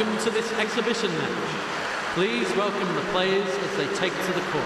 Welcome to this exhibition match. Please welcome the players as they take to the court.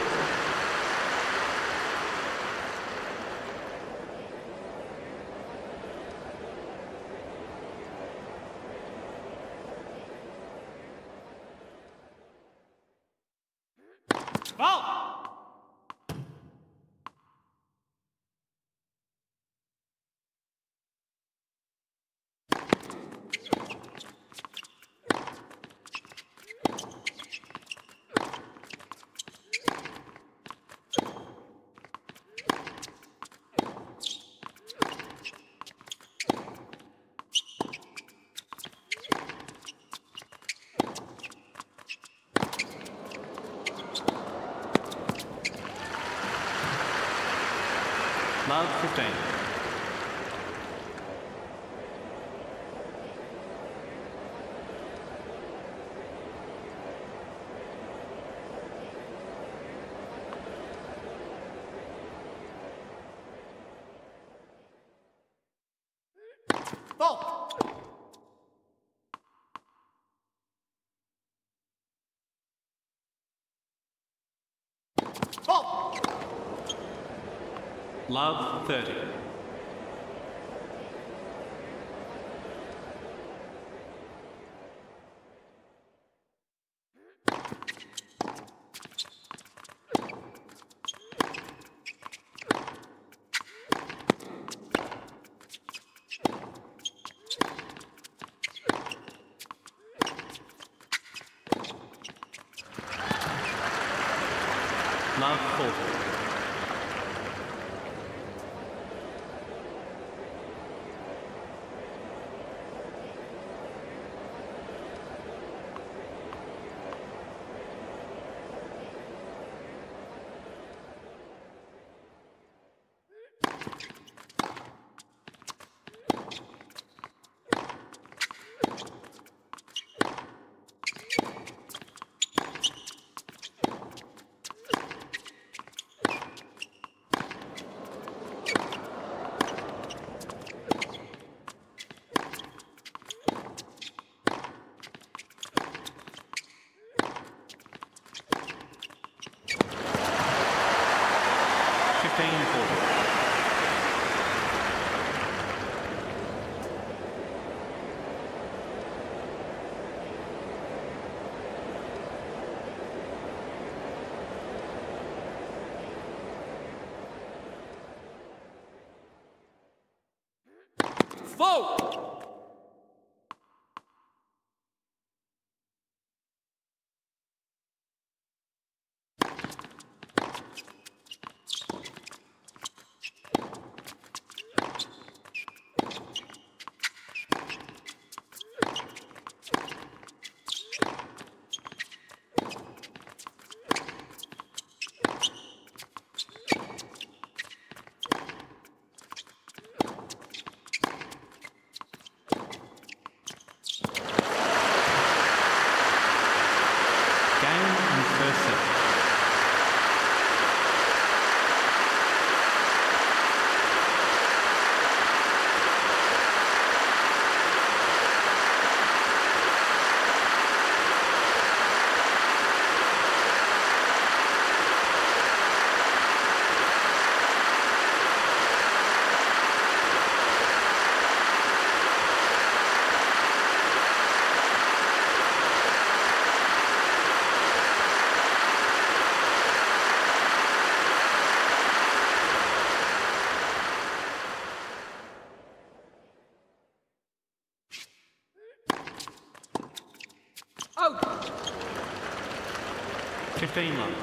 Love 15. Ball. Ball. Love 30. Love 40. Vote! Out. 15 love.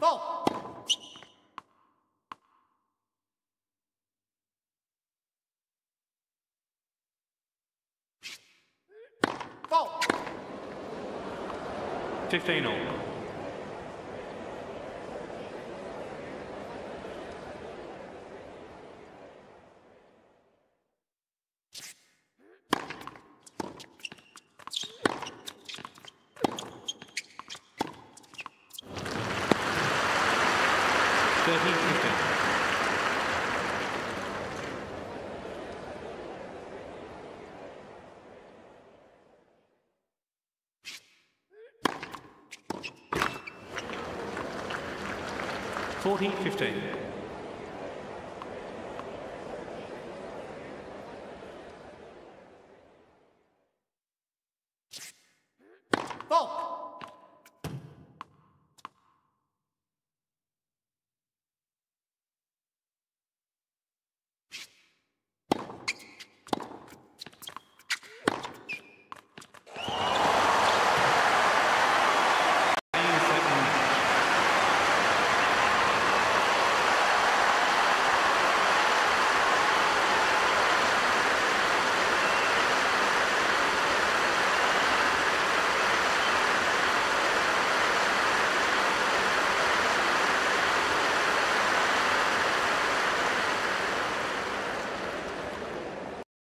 Ball. Ball. 15 all. Kitten. Fourteen, 15.